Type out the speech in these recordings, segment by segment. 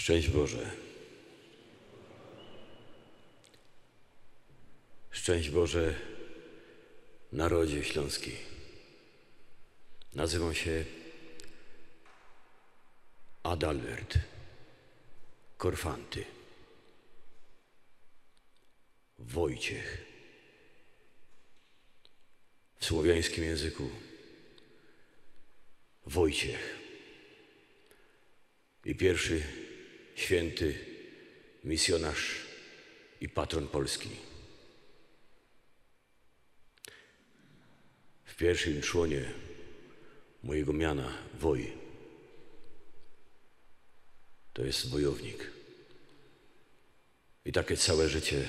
Szczęść Boże. Szczęść Boże narodzie śląski. Nazywam się Adalbert Korfanty. Wojciech. W słowiańskim języku Wojciech. I pierwszy święty misjonarz i patron Polski. W pierwszym członie mojego miana Woj to jest wojownik. I takie całe życie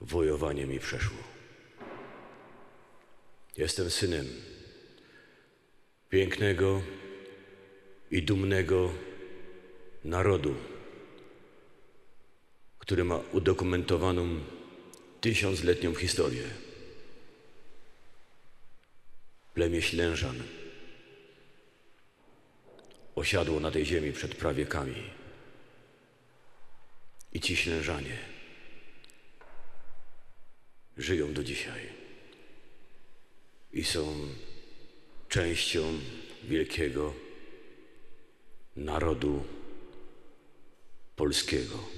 wojowanie mi przeszło. Jestem synem pięknego i dumnego narodu, który ma udokumentowaną 1000-letnią historię. Plemię Ślężan osiadło na tej ziemi przed prawiekami. I ci Ślężanie żyją do dzisiaj i są częścią wielkiego narodu polskiego.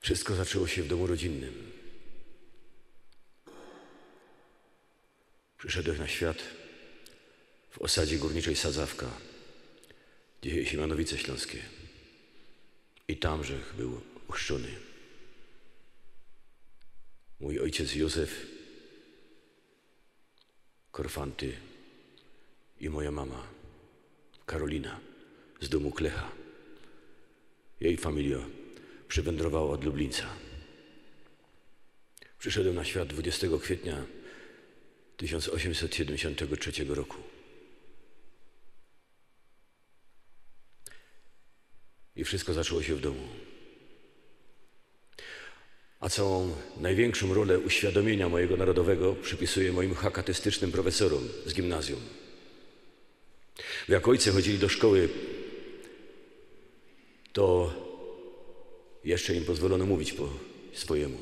Wszystko zaczęło się w domu rodzinnym. Przyszedłem na świat w osadzie górniczej Sadzawka, dzisiejsi Janowice Śląskie. I tamżech był ochrzczony. Mój ojciec Józef Korfanty i moja mama Karolina z domu Klecha. Jej familia przywędrowała od Lublińca. Przyszedłem na świat 20 kwietnia 1873 roku. I wszystko zaczęło się w domu. A całą największą rolę uświadomienia mojego narodowego przypisuję moim hakatystycznym profesorom z gimnazjum. Jak ojcy chodzili do szkoły, to jeszcze im pozwolono mówić po swojemu.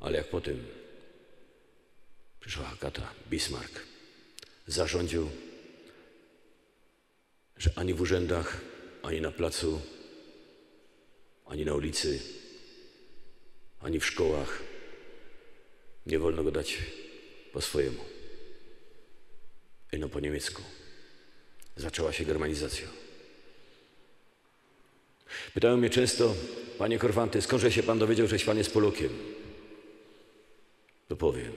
Ale jak potem przyszła hakata, Bismarck zarządził, że ani w urzędach, ani na placu, ani na ulicy, ani w szkołach nie wolno go dać po swojemu. Ino po niemiecku. Zaczęła się germanizacja. Pytają mnie często, panie Korfanty, skądże się pan dowiedział, żeś pan jest Polakiem? To powiem.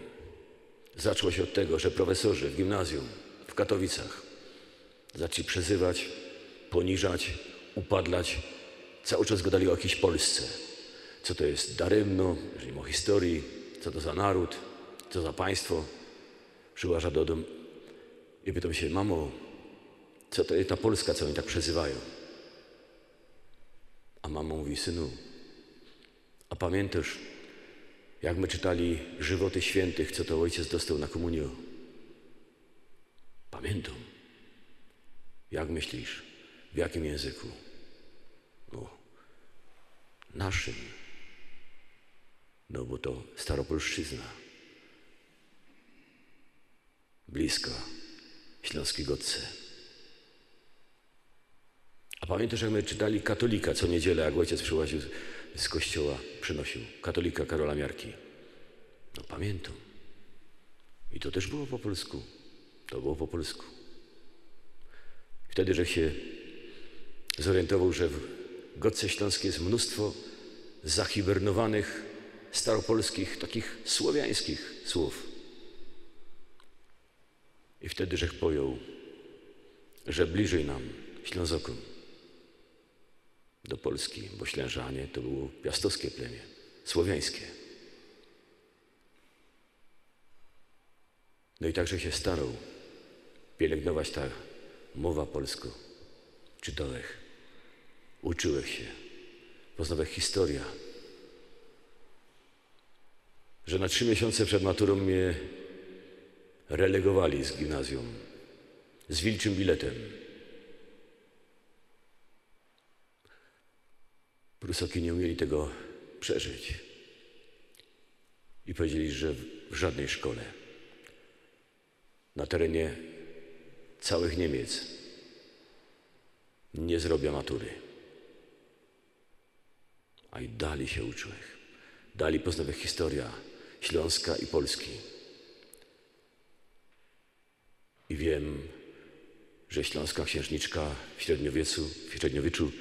Zaczęło się od tego, że profesorzy w gimnazjum w Katowicach zaczęli przezywać, poniżać, upadlać. Cały czas gadali o jakiejś Polsce. Co to jest daremno, jeżeli ma historii, co to za naród, co za państwo. Przyłaża do domu i pytam się, mamo, co to jest ta Polska, co oni tak przezywają? A mama mówi, synu, a pamiętasz, jak my czytali Żywoty Świętych, co to ojciec dostał na komunię? Pamiętam. Jak myślisz? W jakim języku? No, naszym. No bo to staropolszczyzna. Bliska śląskiej godce. A pamiętasz, jak my czytali katolika co niedzielę, jak ojciec przyłaził z kościoła, przynosił katolika Karola Miarki? No pamiętam. I to też było po polsku. To było po polsku. Wtedy, że się zorientował, że w Godce Śląskiej jest mnóstwo zahibernowanych, staropolskich, takich słowiańskich słów. I wtedy, że pojął, że bliżej nam, Ślązokom, do Polski, bo Ślężanie to było piastowskie plemię, słowiańskie. No i także się starał pielęgnować ta mowa polsko. Czytałem, uczyłem się, poznałem historię. Że na 3 miesiące przed maturą mnie relegowali z gimnazjum z wilczym biletem. Prusoki nie umieli tego przeżyć i powiedzieli, że w żadnej szkole na terenie całych Niemiec nie zrobią matury. A i dali się uczyć. Dali poznawać historię Śląska i Polski. I wiem, że śląska księżniczka w średniowieczu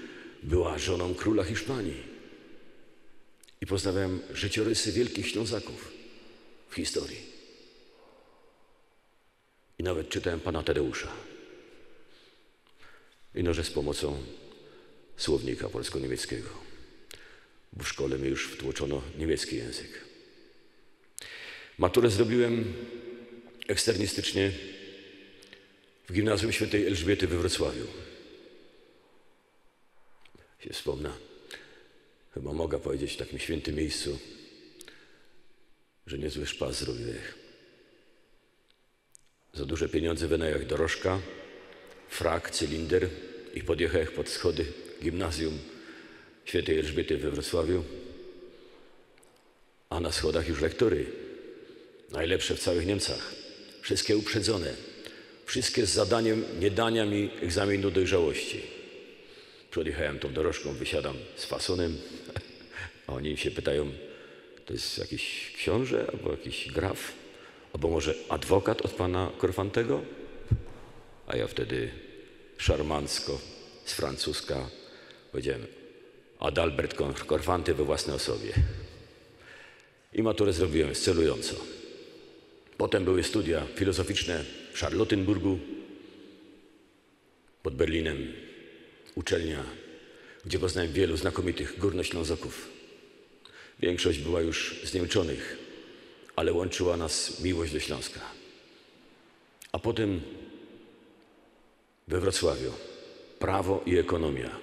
była żoną króla Hiszpanii. I poznałem życiorysy wielkich Ślązaków w historii. I nawet czytałem pana Tadeusza. Ino, że z pomocą słownika polsko-niemieckiego. Bo w szkole mi już wtłoczono niemiecki język. Maturę zrobiłem eksternistycznie w Gimnazjum Świętej Elżbiety we Wrocławiu. Się wspomnę, chyba mogę powiedzieć w takim świętym miejscu, że niezły szpas zrobiłem. Za duże pieniądze wynająłem dorożka, frak, cylinder i podjechałem pod schody Gimnazjum Świętej Elżbiety we Wrocławiu, a na schodach już lektury, najlepsze w całych Niemcach, wszystkie uprzedzone, wszystkie z zadaniem niedania mi egzaminu dojrzałości. Przejechałem tą dorożką, wysiadam z fasonem, a oni się pytają, to jest jakiś książę, albo jakiś graf, albo może adwokat od pana Korfantego? A ja wtedy szarmancko, z francuska, powiedziałem, Adalbert Korfanty we własnej osobie. I maturę zrobiłem scelująco. Potem były studia filozoficzne w Charlottenburgu, pod Berlinem. Uczelnia, gdzie poznałem wielu znakomitych górnoślązoków. Większość była już zniemczonych, ale łączyła nas miłość do Śląska. A potem we Wrocławiu prawo i ekonomia.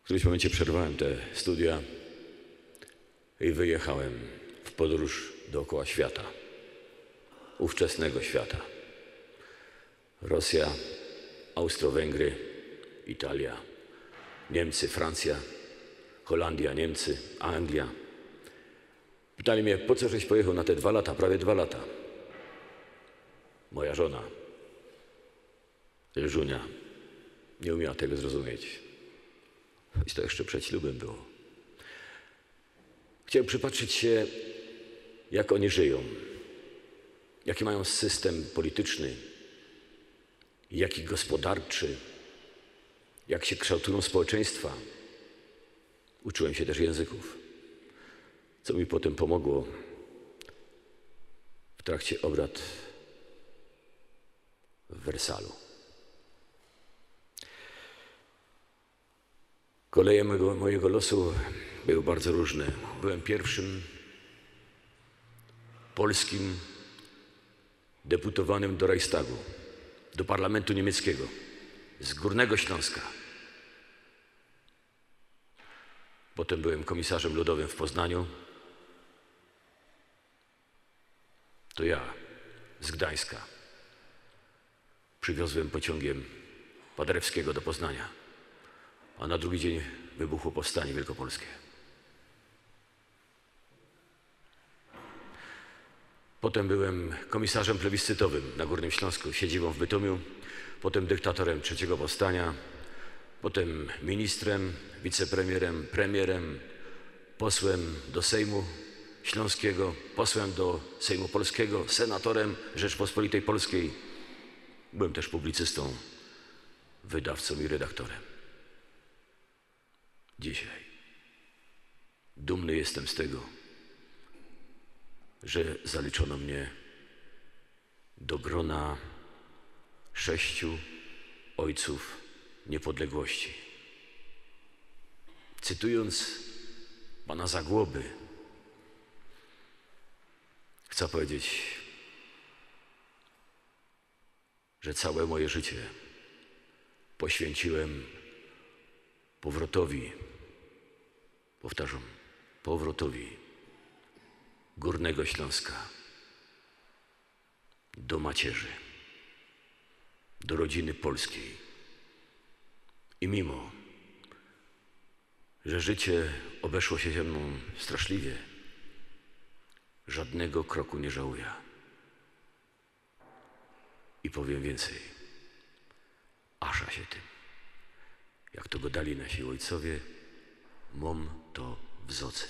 W którymś momencie przerwałem te studia i wyjechałem w podróż dookoła świata, ówczesnego świata. Rosja, Austro-Węgry, Italia, Niemcy, Francja, Holandia, Niemcy, Anglia. Pytali mnie, po co żeś pojechał na te 2 lata, prawie 2 lata? Moja żona, Żunia, nie umiała tego zrozumieć. I to jeszcze przed ślubem było. Chciałem przypatrzyć się, jak oni żyją, jaki mają system polityczny, jaki gospodarczy, jak się kształtują społeczeństwa. Uczyłem się też języków, co mi potem pomogło w trakcie obrad w Wersalu. Koleje mojego losu były bardzo różne. Byłem pierwszym polskim deputowanym do Reichstagu, do parlamentu niemieckiego, z Górnego Śląska. Potem byłem komisarzem ludowym w Poznaniu. To ja z Gdańska przywiozłem pociągiem Paderewskiego do Poznania, a na drugi dzień wybuchło powstanie wielkopolskie. Potem byłem komisarzem plebiscytowym na Górnym Śląsku, siedzibą w Bytomiu. Potem dyktatorem III powstania. Potem ministrem, wicepremierem, premierem, posłem do Sejmu Śląskiego, posłem do Sejmu Polskiego, senatorem Rzeczpospolitej Polskiej. Byłem też publicystą, wydawcą i redaktorem. Dzisiaj dumny jestem z tego, że zaliczono mnie do grona 6 ojców niepodległości. Cytując pana Zagłoby, chcę powiedzieć, że całe moje życie poświęciłem powrotowi, powtarzam, powrotowi Górnego Śląska do macierzy, do rodziny polskiej. I mimo, że życie obeszło się ze mną straszliwie, żadnego kroku nie żałuję. I powiem więcej, asza się tym, jak to go dali nasi ojcowie, mom to wzocy.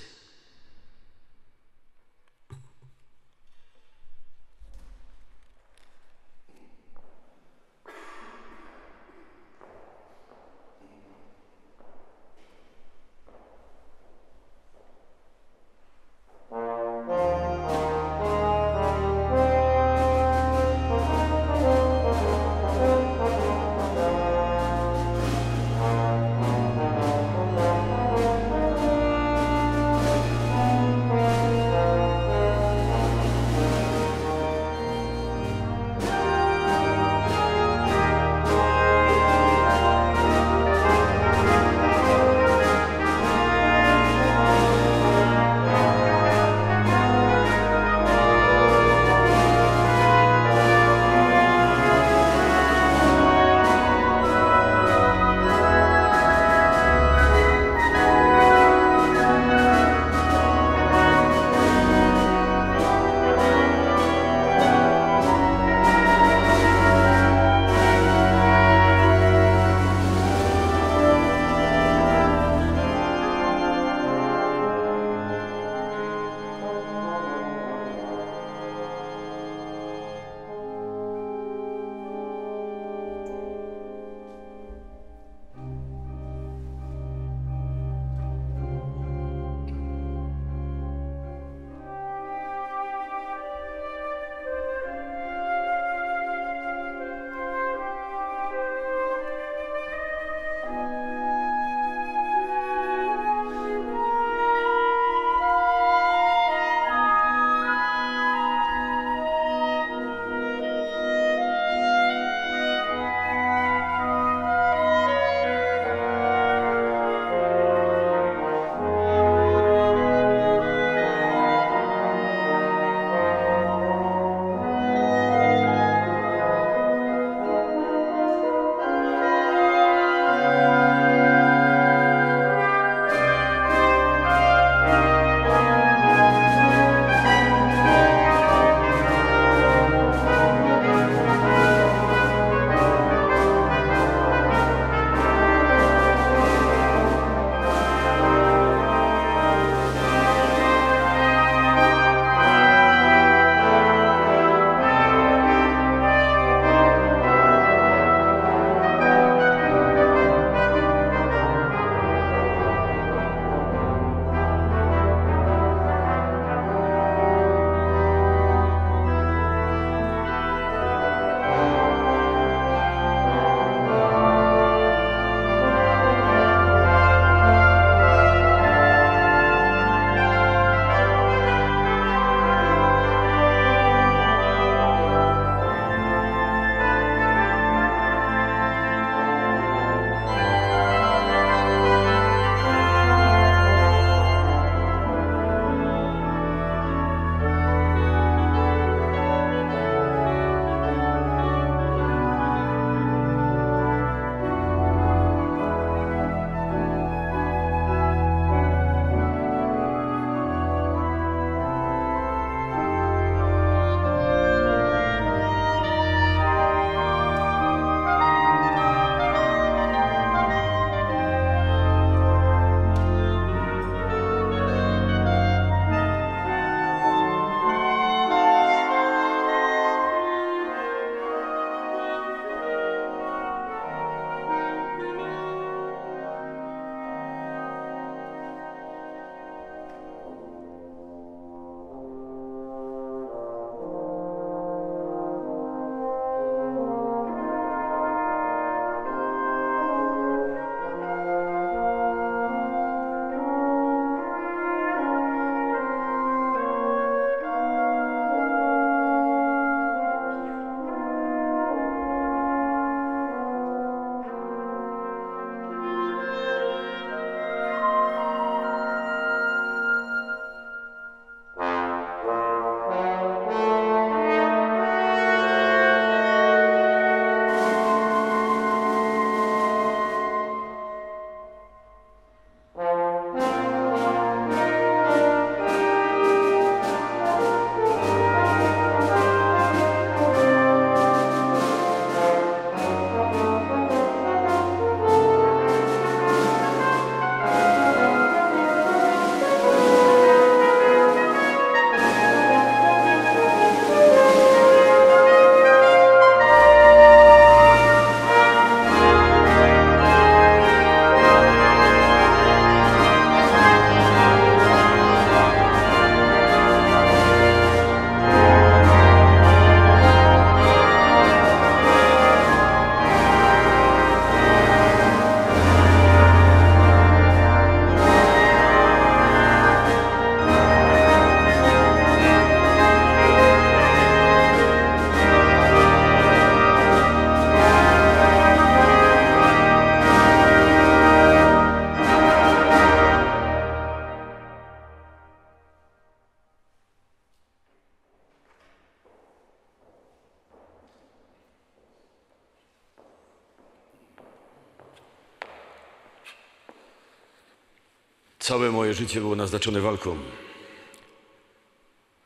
Całe moje życie było naznaczone walką.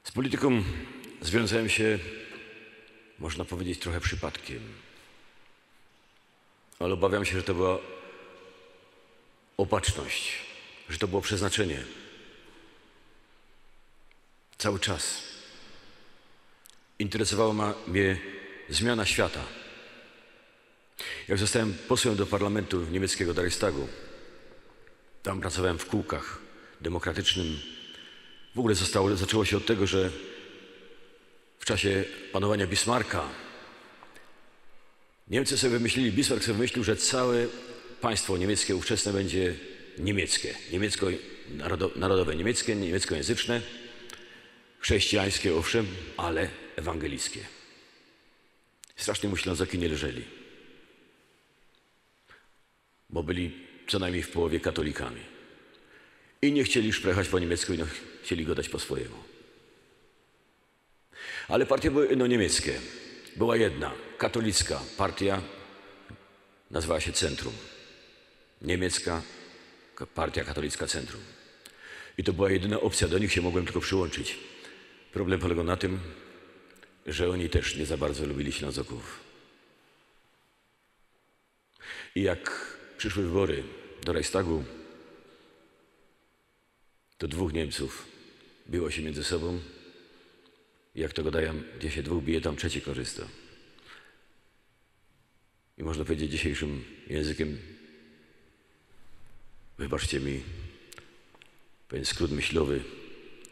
Z polityką związałem się, można powiedzieć, trochę przypadkiem. Ale obawiam się, że to była opatrzność, że to było przeznaczenie. Cały czas interesowała mnie zmiana świata. Jak zostałem posłem do parlamentu niemieckiego, do Reichstagu, tam pracowałem w kółkach demokratycznym. W ogóle zaczęło się od tego, że w czasie panowania Bismarcka Niemcy sobie wymyślili, Bismarck sobie wymyślił, że całe państwo niemieckie ówczesne będzie niemieckie. Niemiecko-narodowe, niemieckie, niemieckojęzyczne, chrześcijańskie owszem, ale ewangelickie. Strasznie mu Ślązoki nie leżeli, bo byli co najmniej w połowie katolikami. I nie chcieli szprechać po niemiecku, i no, chcieli go dać po swojemu. Ale partie były niemieckie. Była jedna, katolicka partia, nazywała się Centrum. Niemiecka Partia Katolicka Centrum. I to była jedyna opcja, do nich się mogłem tylko przyłączyć. Problem polegał na tym, że oni też nie za bardzo lubili Ślązoków. I jak przyszły wybory do Reichstagu, to dwóch Niemców biło się między sobą. Jak to gadają, gdzie się dwóch bije, tam trzeci korzysta. I można powiedzieć dzisiejszym językiem, wybaczcie mi pewien skrót myślowy,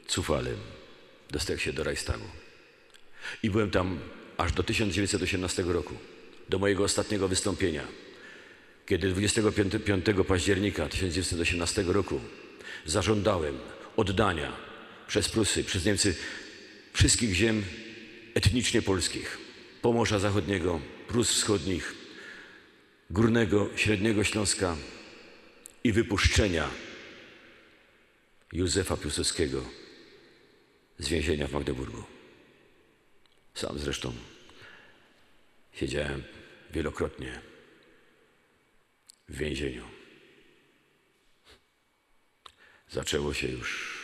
cufalem dostał się do Reichstagu. I byłem tam aż do 1918 roku, do mojego ostatniego wystąpienia, kiedy 25 października 1918 roku zażądałem oddania przez Prusy, przez Niemcy wszystkich ziem etnicznie polskich. Pomorza Zachodniego, Prus Wschodnich, Górnego, Średniego Śląska i wypuszczenia Józefa Piłsudskiego z więzienia w Magdeburgu. Sam zresztą siedziałem wielokrotnie w więzieniu. Zaczęło się już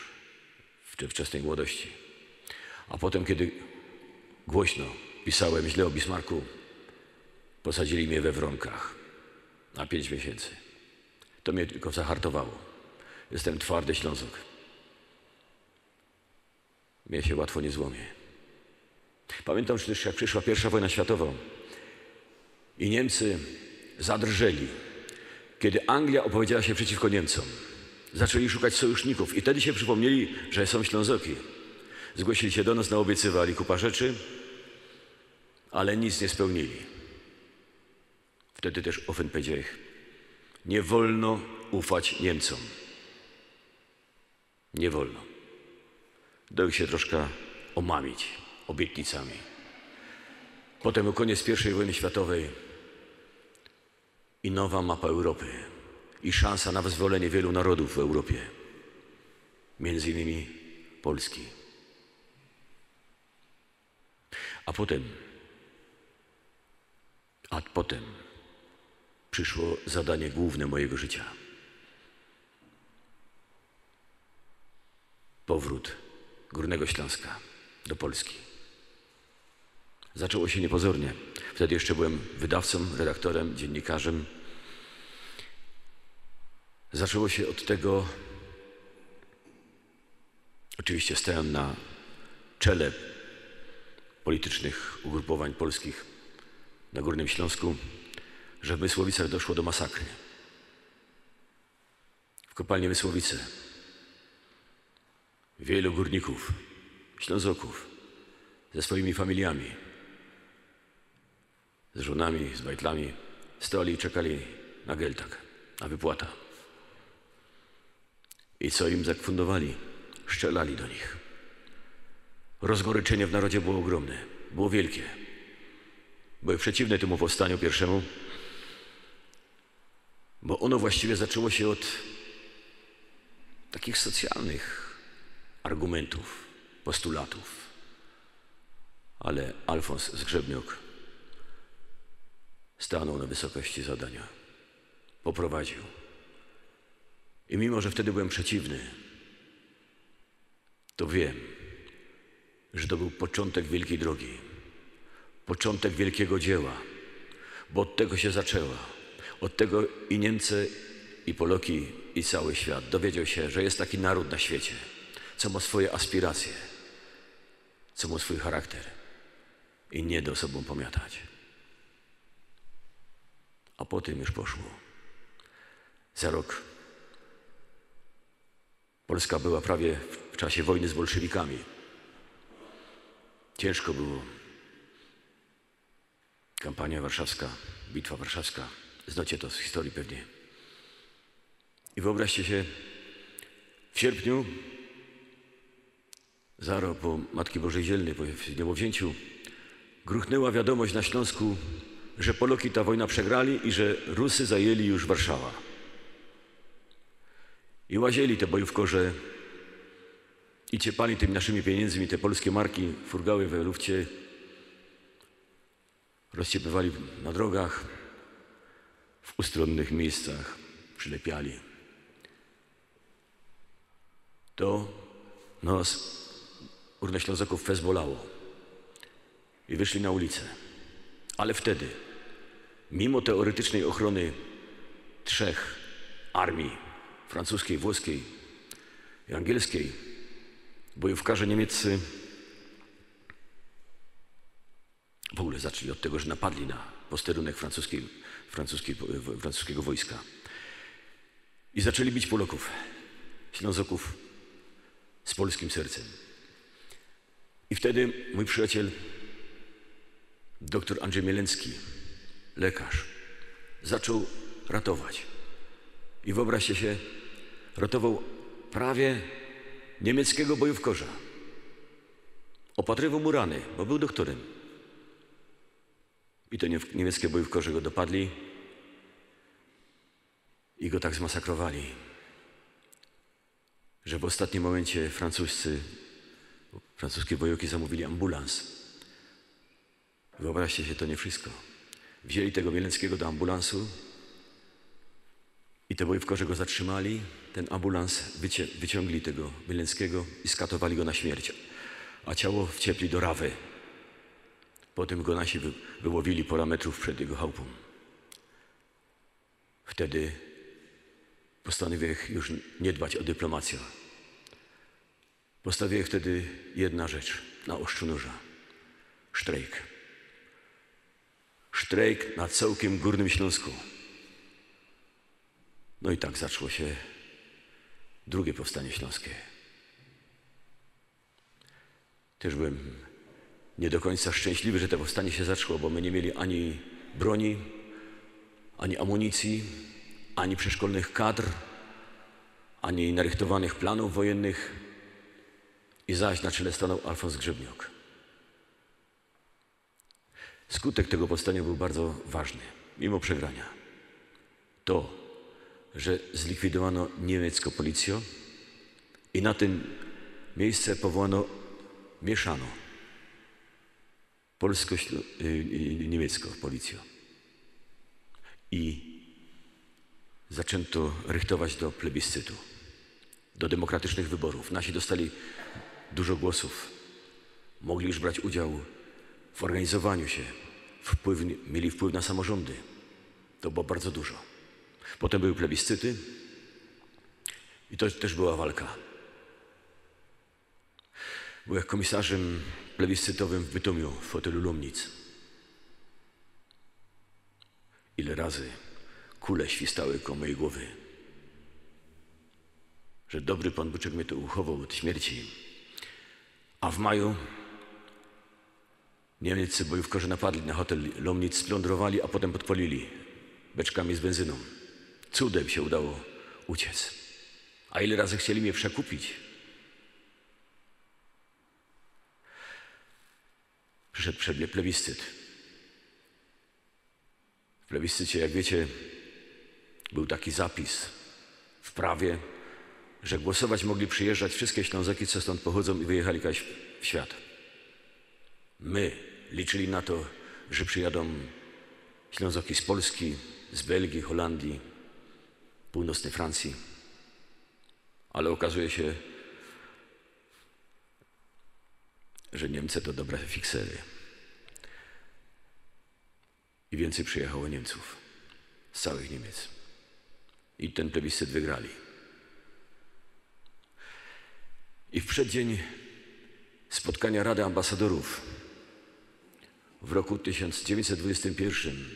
w wczesnej młodości. A potem, kiedy głośno pisałem źle o Bismarcku, posadzili mnie we Wronkach na 5 miesięcy. To mnie tylko zahartowało. Jestem twardy Ślązok. Mnie się łatwo nie złomie. Pamiętam też, jak przyszła I wojna światowa i Niemcy zadrżeli, kiedy Anglia opowiedziała się przeciwko Niemcom. Zaczęli szukać sojuszników i wtedy się przypomnieli, że są Ślązoki. Zgłosili się do nas, naobiecywali kupa rzeczy, ale nic nie spełnili. Wtedy też Offenpädziech. Nie wolno ufać Niemcom. Nie wolno. Dał ich się troszkę omamić obietnicami. Potem koniec I wojny światowej i nowa mapa Europy i szansa na wyzwolenie wielu narodów w Europie. Między innymi Polski. A potem przyszło zadanie główne mojego życia. Powrót Górnego Śląska do Polski. Zaczęło się niepozornie. Wtedy jeszcze byłem wydawcą, redaktorem, dziennikarzem. Zaczęło się od tego, oczywiście stałem na czele politycznych ugrupowań polskich na Górnym Śląsku, że w Mysłowicach doszło do masakry. W kopalni Mysłowice wielu górników, Ślązoków ze swoimi familiami, z żonami, z bajtlami stali i czekali na Geltag, na wypłata. I co im zafundowali? Strzelali do nich. Rozgoryczenie w narodzie było ogromne, było wielkie. Były przeciwne temu powstaniu pierwszemu, bo ono właściwie zaczęło się od takich socjalnych argumentów, postulatów. Ale Alfons Zgrzebniok stanął na wysokości zadania. Poprowadził I mimo, że wtedy byłem przeciwny, to wiem, że to był początek wielkiej drogi, początek wielkiego dzieła, bo od tego się zaczęła. Od tego i Niemcy, i Poloki, i cały świat dowiedział się, że jest taki naród na świecie, co ma swoje aspiracje, co ma swój charakter i nie da sobą pomiatać. A potem już poszło. Za rok Polska była prawie w czasie wojny z bolszewikami. Ciężko było. Kampania warszawska, bitwa warszawska. Znacie to z historii pewnie. I wyobraźcie się, w sierpniu, zaraz po Matki Bożej Zielnej, po niemowzięciu, gruchnęła wiadomość na Śląsku, że Poloki ta wojna przegrali i że Rusy zajęli już Warszawę. I łazieli te bojówkorze i ciepali tymi naszymi pieniędzmi te polskie marki, furgały we lufcie, rozciepywali na drogach, w ustronnych miejscach przylepiali. To nas, Górnoślązaków, fez bolało i wyszli na ulicę. Ale wtedy, mimo teoretycznej ochrony trzech armii, francuskiej, włoskiej i angielskiej, bojówkarze niemieccy w ogóle zaczęli od tego, że napadli na posterunek francuskiego wojska i zaczęli bić Polaków, Ślązoków z polskim sercem. I wtedy mój przyjaciel, doktor Andrzej Mielęcki, lekarz, zaczął ratować. I wyobraźcie się, ratował prawie niemieckiego bojówkorza. Opatrywał mu rany, bo był doktorem. I to niemieckie bojówkorze go dopadli i go tak zmasakrowali, że w ostatnim momencie francuskie bojoki zamówili ambulans. Wyobraźcie się, to nie wszystko. Wzięli tego Mielęckiego do ambulansu i te bojówkorze go zatrzymali. Ten ambulans wyciągli tego Mielęckiego i skatowali go na śmierć, a ciało wciepli do Rawy. Potem go nasi wyłowili parę metrów przed jego chałupą. Wtedy postanowiłem już nie dbać o dyplomację. Postawiłem wtedy jedna rzecz na ostrzu noża. Sztrajk. Sztrajk na całkiem Górnym Śląsku. No i tak zaczęło się drugie powstanie śląskie. Też byłem nie do końca szczęśliwy, że to powstanie się zaczęło, bo my nie mieli ani broni, ani amunicji, ani przeszkolnych kadr, ani narychtowanych planów wojennych. I zaś na czele stanął Alfons Zgrzebniok. Skutek tego powstania był bardzo ważny, mimo przegrania. To, że zlikwidowano niemiecką policję i na tym miejsce powołano, mieszano polsko-niemiecką policję. I zaczęto rychtować do plebiscytu, do demokratycznych wyborów. Nasi dostali dużo głosów. Mogli już brać udział w organizowaniu się. Mieli wpływ na samorządy. To było bardzo dużo. Potem były plebiscyty i to też była walka. Byłem komisarzem plebiscytowym w Bytomiu, w fotelu Lumnic. Ile razy kule świstały koło mojej głowy, że dobry pan Buczek mnie tu uchował od śmierci. A w maju niemieccy bojówkarze napadli na hotel Lumnic, splądrowali, a potem podpalili beczkami z benzyną. Cudem się udało uciec. A ile razy chcieli mnie przekupić? Przyszedł przed mnie plebiscyt. W plebiscycie, jak wiecie, był taki zapis w prawie, że głosować mogli przyjeżdżać wszystkie Ślązaki, co stąd pochodzą i wyjechali gdzieś w świat. My liczyli na to, że przyjadą Ślązaki z Polski, z Belgii, Holandii, północnej Francji. ale okazuje się, że Niemcy to dobre fiksery. I więcej przyjechało Niemców z całych Niemiec. I ten plebiscyt wygrali. I w przeddzień spotkania Rady Ambasadorów w roku 1921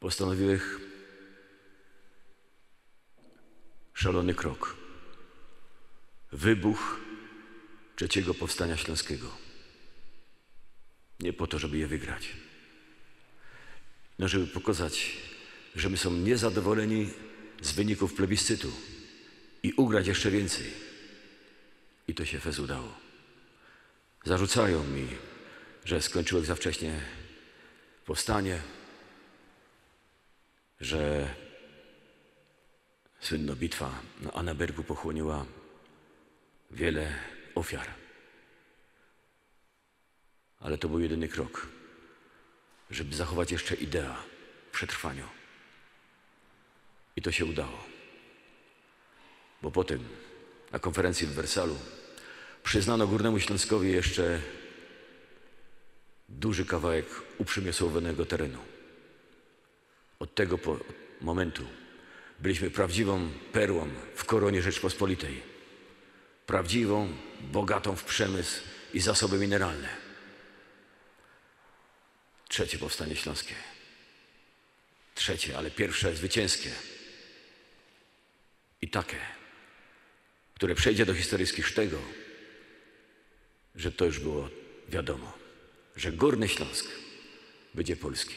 postanowiłem szalony krok. Wybuch III Powstania Śląskiego. Nie po to, żeby je wygrać. No, żeby pokazać, że my są niezadowoleni z wyników plebiscytu i ugrać jeszcze więcej. I to się fez udało. Zarzucają mi, że skończyłem za wcześnie powstanie, że słynna bitwa na Annenbergu pochłoniła wiele ofiar. Ale to był jedyny krok, żeby zachować jeszcze idea w przetrwaniu. I to się udało. Bo potem na konferencji w Wersalu przyznano Górnemu Śląskowi jeszcze duży kawałek uprzymiosłowionego terenu. Od tego momentu byliśmy prawdziwą perłą w koronie Rzeczpospolitej. Prawdziwą, bogatą w przemysł i zasoby mineralne. Trzecie Powstanie Śląskie. Trzecie, ale pierwsze zwycięskie. I takie, które przejdzie do historyjskich sztego, że to już było wiadomo, że Górny Śląsk będzie polski.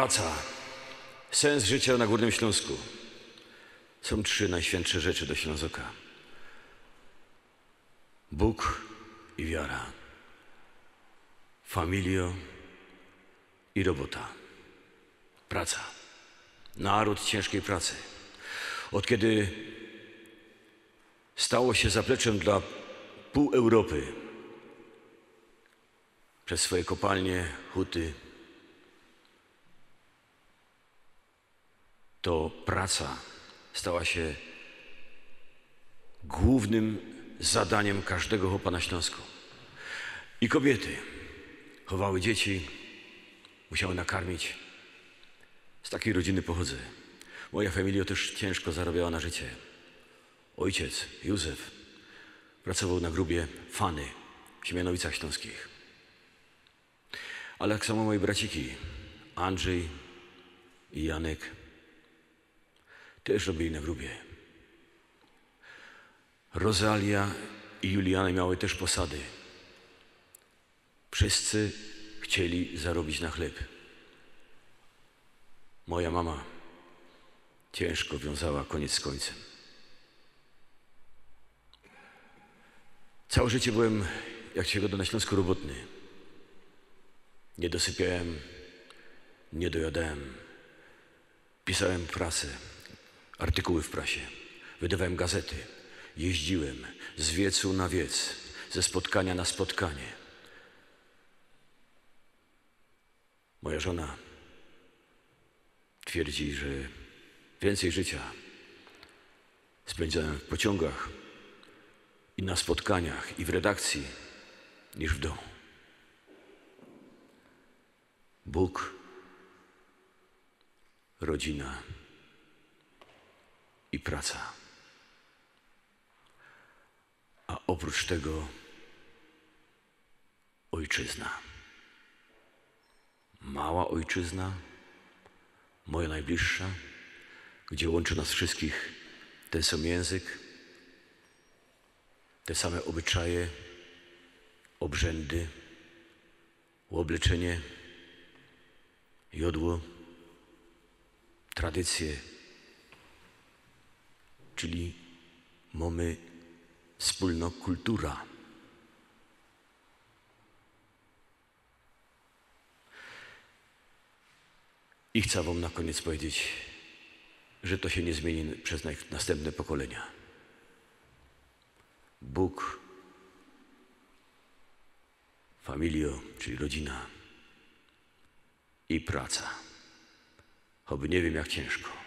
praca, sens życia na Górnym Śląsku. Są trzy najświętsze rzeczy do Ślązoka. Bóg i wiara, familia i robota, praca. Naród ciężkiej pracy. Od kiedy stało się zapleczem dla pół Europy przez swoje kopalnie, huty, to praca stała się głównym zadaniem każdego chłopa na Śląsku. I kobiety chowały dzieci, musiały nakarmić. Z takiej rodziny pochodzę. Moja familia też ciężko zarabiała na życie. Ojciec, Józef, pracował na grubie Fany w Janowicach Śląskich. Ale tak samo moi braciki, Andrzej i Janek, też robili na grubie. Rozalia i Juliana miały też posady. Wszyscy chcieli zarobić na chleb. Moja mama ciężko wiązała koniec z końcem. Całe życie byłem, jak się goda na Śląsku, robotny. Nie dosypiałem, nie dojadałem. Pisałem prasę, artykuły w prasie. Wydawałem gazety. Jeździłem z wiecu na wiec, ze spotkania na spotkanie. Moja żona twierdzi, że więcej życia spędzałem w pociągach i na spotkaniach i w redakcji niż w domu. Bóg, rodzina i praca. A oprócz tego ojczyzna. Mała ojczyzna, moja najbliższa, gdzie łączy nas wszystkich ten sam język, te same obyczaje, obrzędy, obleczenie, jodło, tradycje, czyli mamy wspólną kulturę. I chcę wam na koniec powiedzieć, że to się nie zmieni przez następne pokolenia. Bóg, familia, czyli rodzina i praca. Choby nie wiem jak ciężko.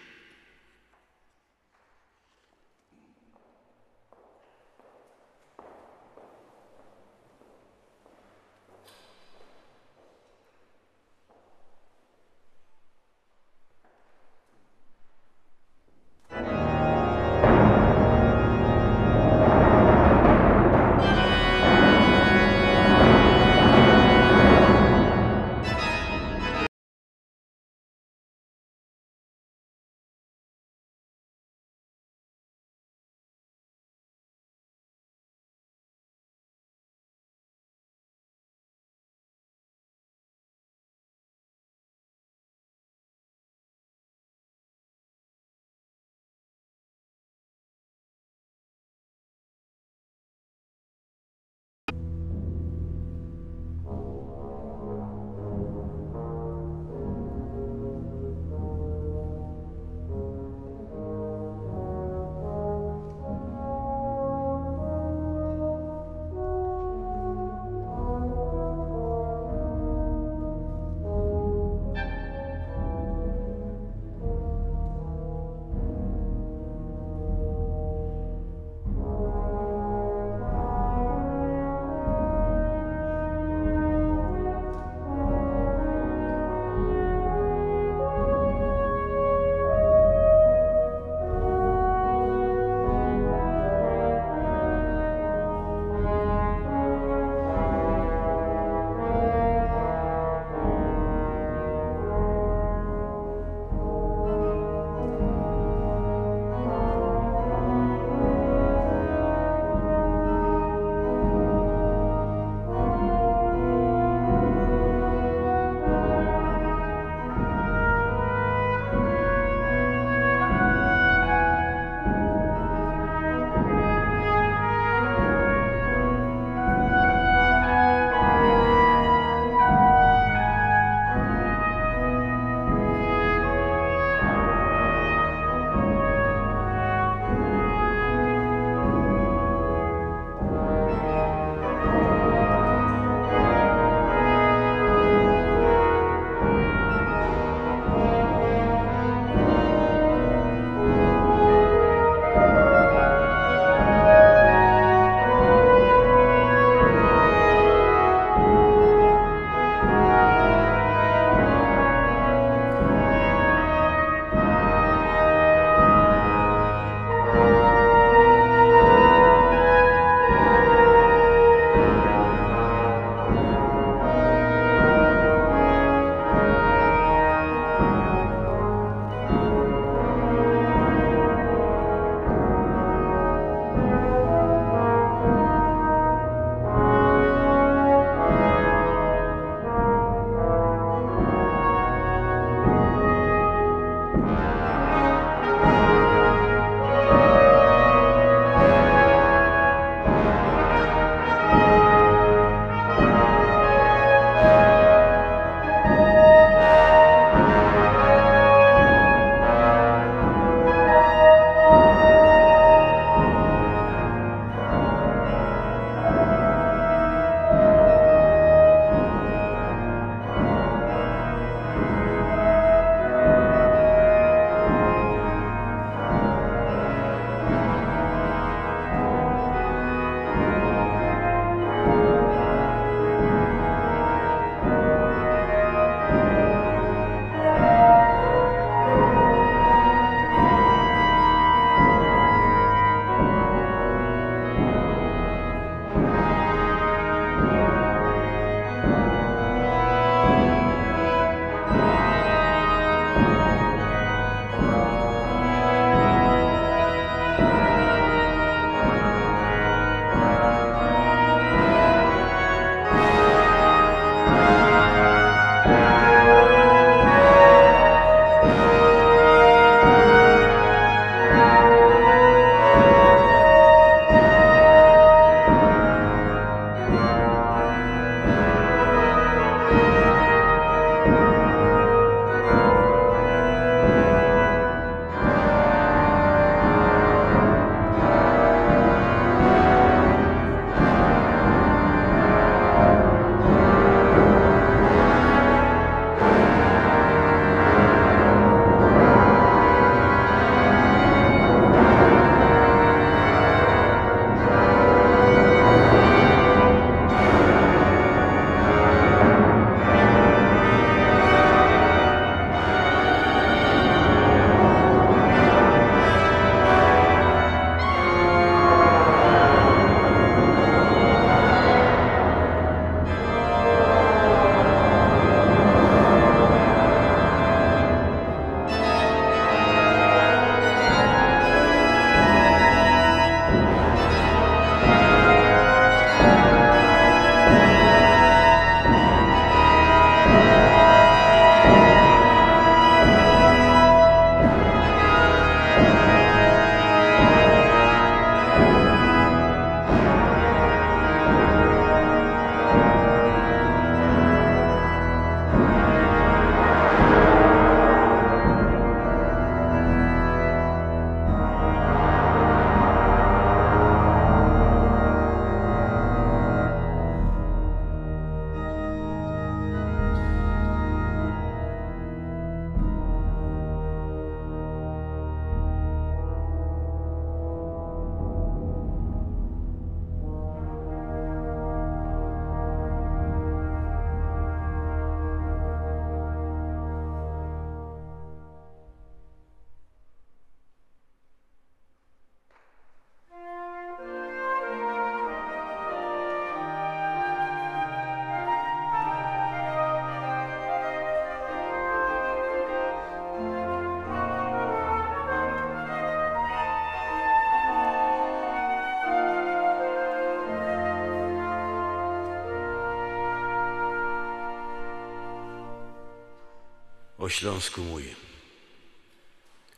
O Śląsku mój,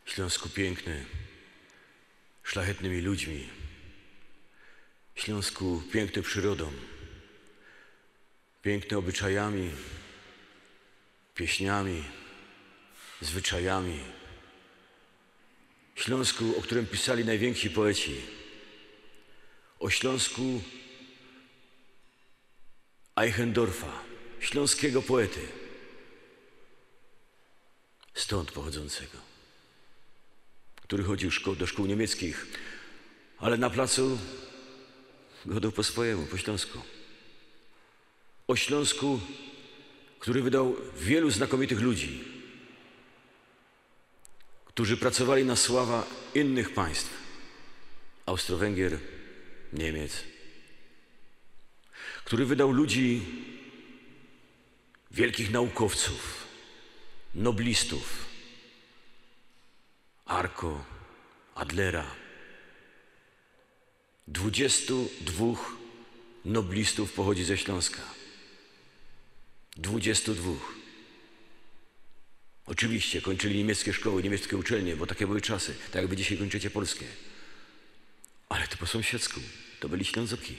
Śląsku piękny, szlachetnymi ludźmi, Śląsku piękny przyrodą, piękny obyczajami, pieśniami, zwyczajami. Śląsku, o którym pisali najwięksi poeci. O Śląsku Eichendorfa, śląskiego poety, stąd pochodzącego, który chodził do szkół niemieckich, ale na placu godał po swojemu, po śląsku. O Śląsku, który wydał wielu znakomitych ludzi, którzy pracowali na sławę innych państw, Austro-Węgier, Niemiec, który wydał ludzi, wielkich naukowców, noblistów, Arco, Adlera, 22 noblistów pochodzi ze Śląska. 22. Oczywiście kończyli niemieckie szkoły, niemieckie uczelnie, bo takie były czasy, tak jak wy dzisiaj kończycie polskie. Ale to po sąsiedzku, to byli Ślązoki.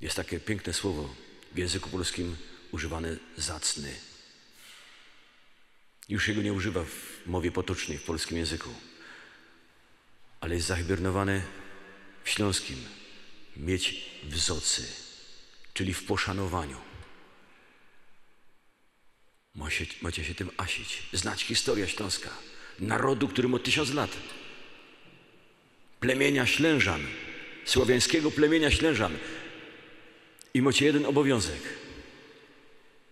Jest takie piękne słowo w języku polskim używane, zacny. Już jego nie używa w mowie potocznej, w polskim języku, ale jest zahibernowane w śląskim. Mieć w zocy, czyli w poszanowaniu. Macie się tym asić, znać historię Śląska, narodu, którym od 1000 lat, plemienia Ślężan, słowiańskiego plemienia Ślężan. I macie jeden obowiązek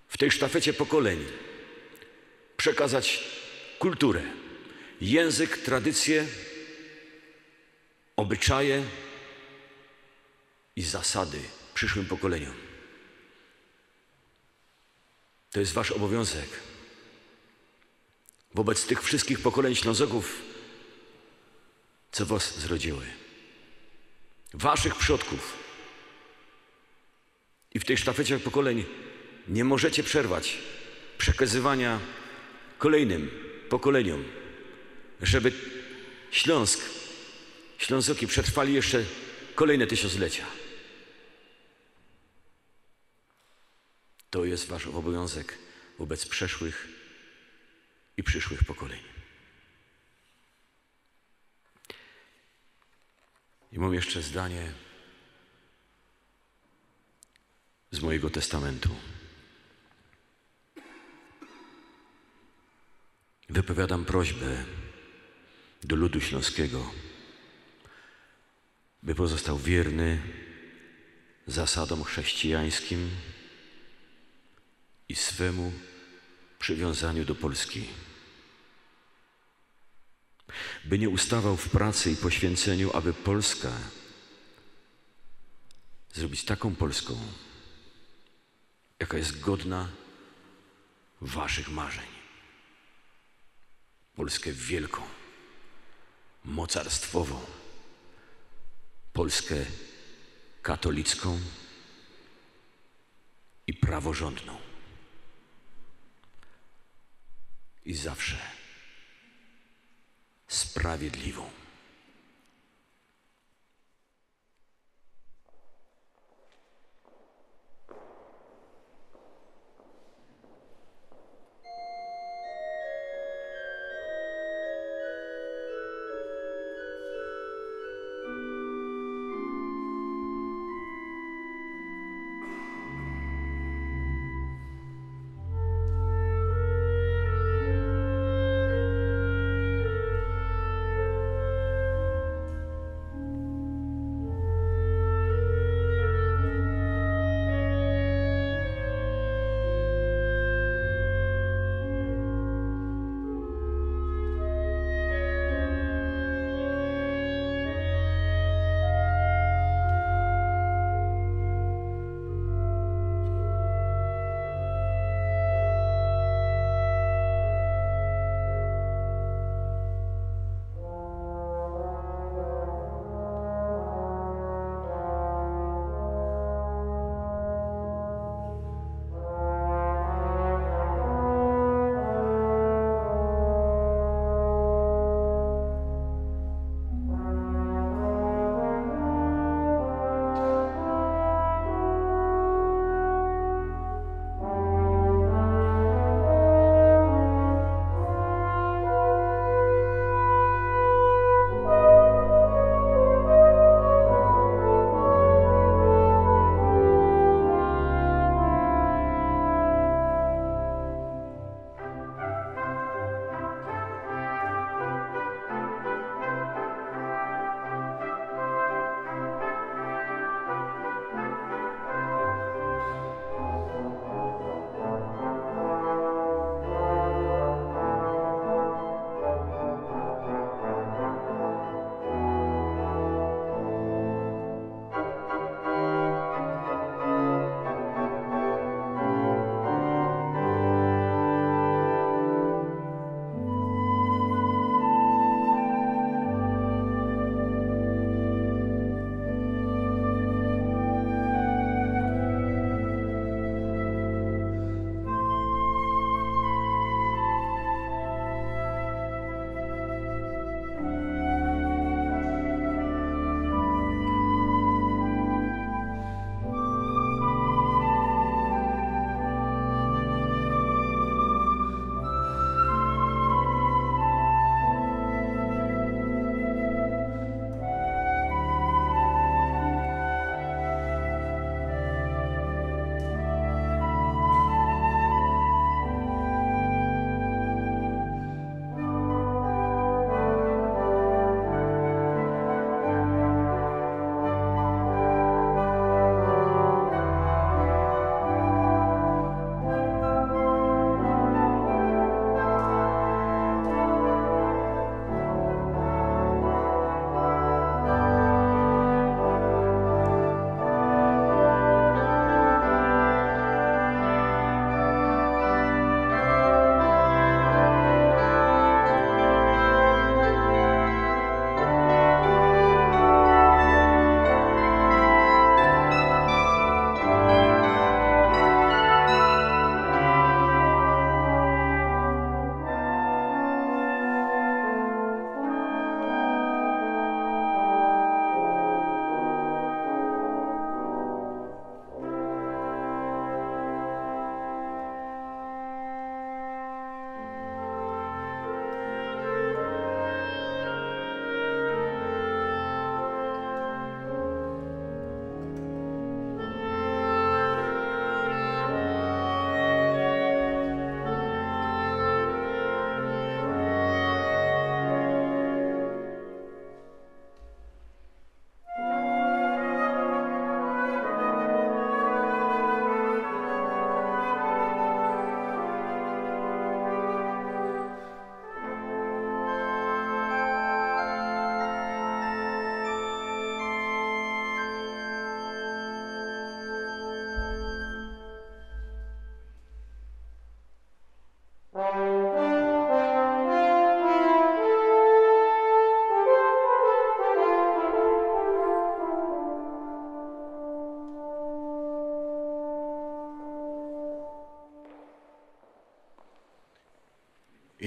w tej sztafecie pokoleń: przekazać kulturę, język, tradycje, obyczaje i zasady przyszłym pokoleniom. To jest wasz obowiązek. Wobec tych wszystkich pokoleń Ślązoków, co was zrodziły, waszych przodków. I w tej sztafecie pokoleń nie możecie przerwać przekazywania kolejnym pokoleniom, żeby Śląsk, Ślązoki przetrwali jeszcze kolejne 1000-lecia. To jest wasz obowiązek wobec przeszłych i przyszłych pokoleń. I mam jeszcze zdanie z mojego testamentu. Wypowiadam prośbę do ludu śląskiego, by pozostał wierny zasadom chrześcijańskim i swemu przywiązaniu do Polski. By nie ustawał w pracy i poświęceniu, aby Polskę zrobić taką Polską, jaka jest godna waszych marzeń. Polskę wielką, mocarstwową, Polskę katolicką i praworządną. I zawsze sprawiedliwą.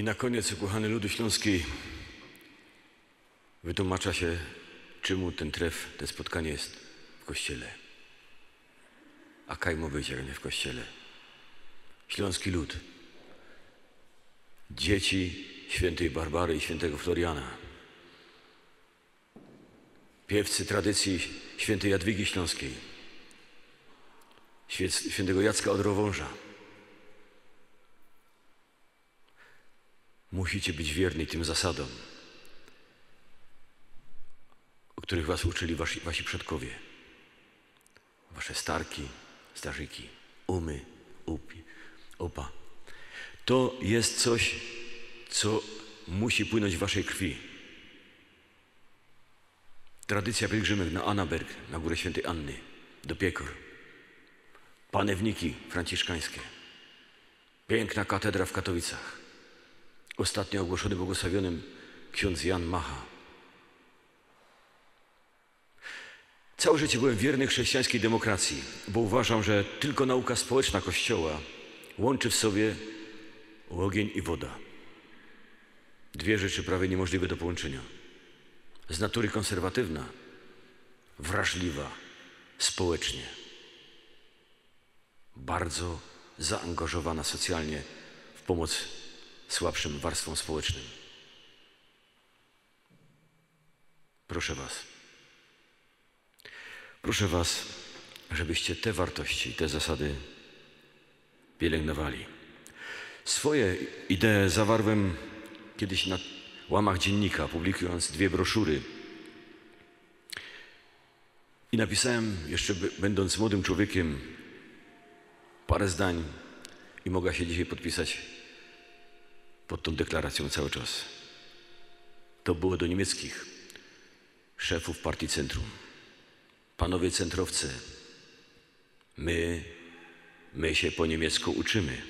na koniec, ukochany ludu śląski, wytłumacza się, czemu ten tref, to spotkanie jest w kościele. A kaj mu być, jak nie w kościele. Śląski lud. Dzieci świętej Barbary i świętego Floriana. Piewcy tradycji świętej Jadwigi Śląskiej. Świętego Jacka Odrowąża. Musicie być wierni tym zasadom, o których was uczyli wasi przodkowie. Wasze starki, starzyki, umy, opa. To jest coś, co musi płynąć w waszej krwi. Tradycja pielgrzymek na Annenberg, na górę świętej Anny, do Piekor. Panewniki franciszkańskie. Piękna katedra w Katowicach. Ostatnio ogłoszony błogosławionym ksiądz Jan Macha. Całe życie byłem wierny chrześcijańskiej demokracji, bo uważam, że tylko nauka społeczna Kościoła łączy w sobie ogień i woda. Dwie rzeczy prawie niemożliwe do połączenia. Z natury konserwatywna, wrażliwa społecznie. Bardzo zaangażowana socjalnie w pomoc słabszym warstwom społecznym. Proszę was. Proszę was, żebyście te wartości, te zasady pielęgnowali. Swoje idee zawarłem kiedyś na łamach dziennika, publikując dwie broszury. I napisałem, jeszcze będąc młodym człowiekiem, parę zdań i mogę się dzisiaj podpisać pod tą deklaracją cały czas. To było do niemieckich szefów partii Centrum. Panowie centrowcy, my się po niemiecku uczymy,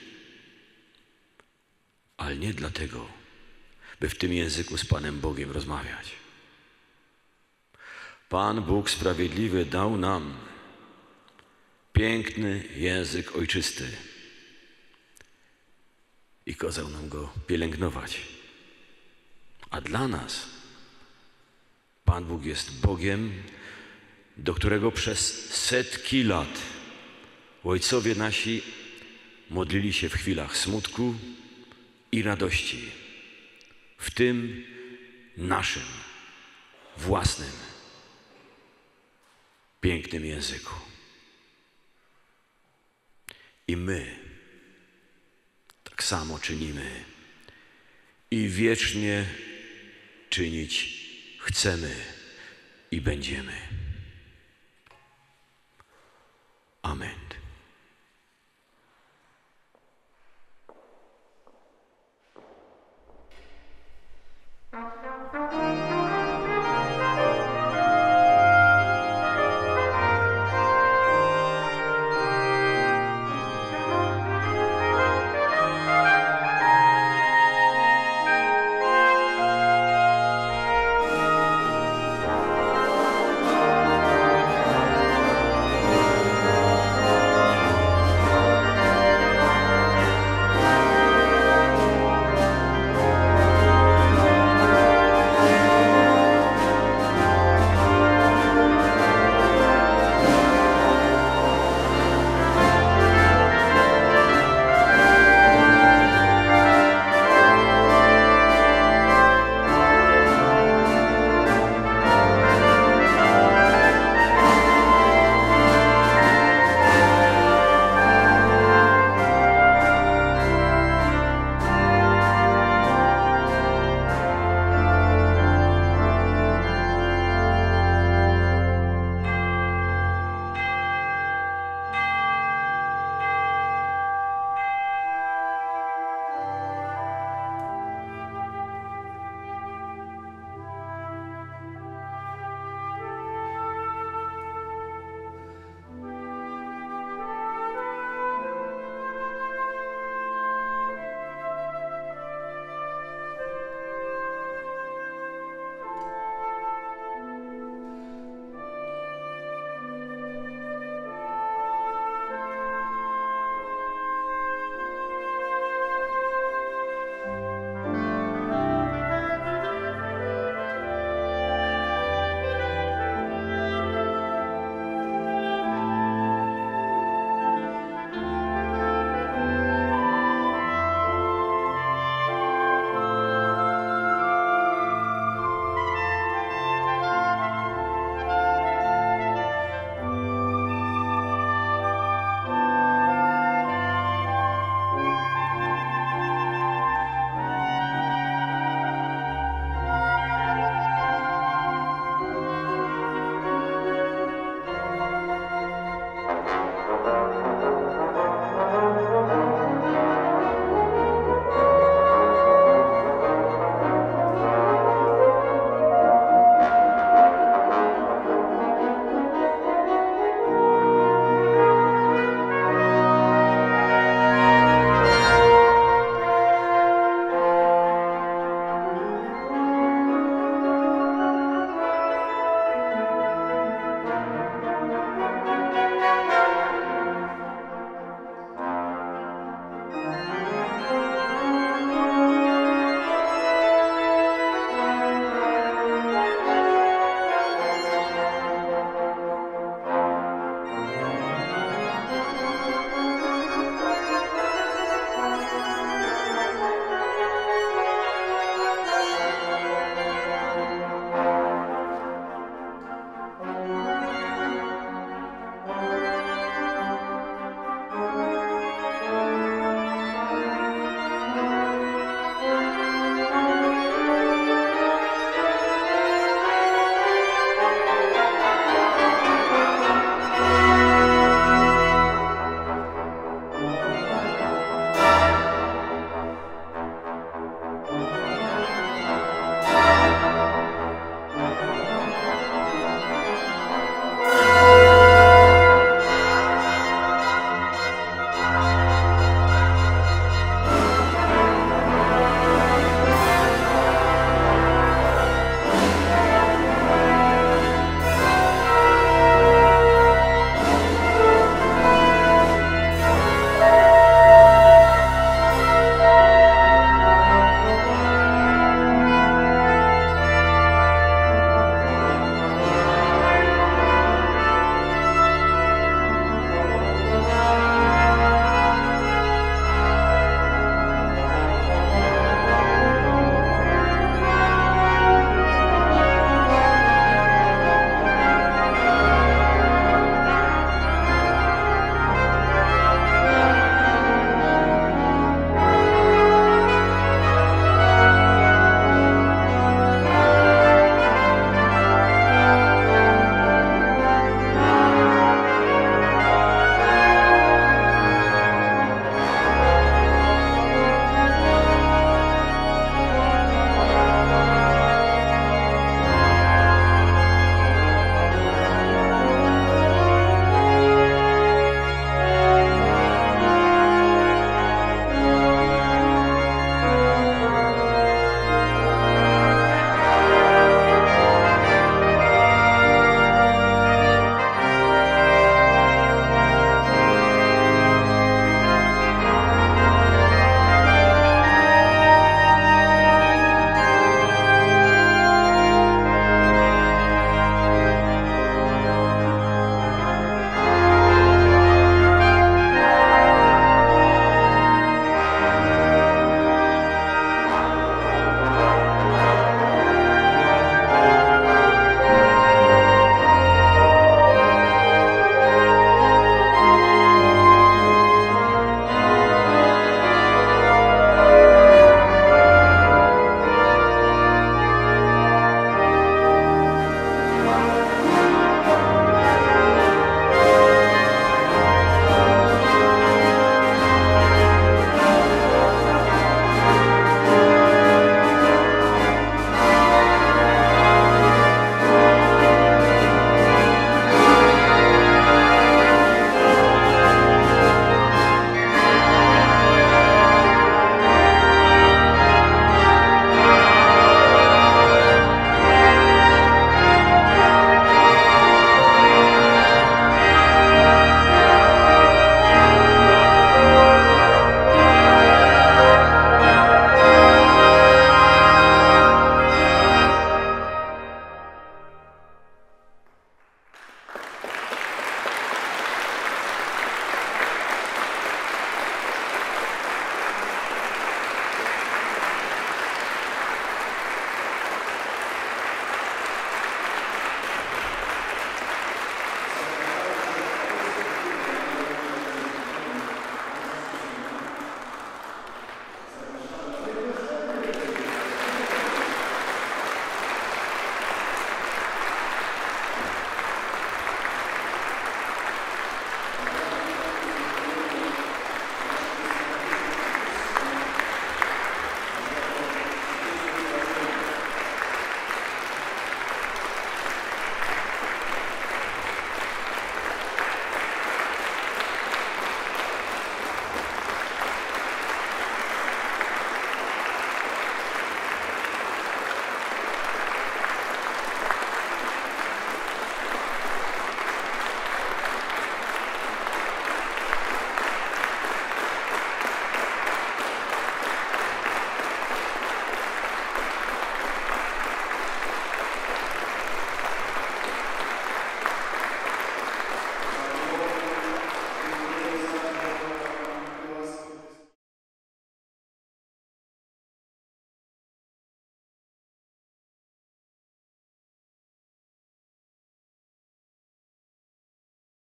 ale nie dlatego, by w tym języku z Panem Bogiem rozmawiać. Pan Bóg Sprawiedliwy dał nam piękny język ojczysty i kazał nam go pielęgnować. A dla nas Pan Bóg jest Bogiem, do którego przez setki lat ojcowie nasi modlili się w chwilach smutku i radości, w tym naszym, własnym, pięknym języku. I my tak samo czynimy i wiecznie czynić chcemy i będziemy. Amen.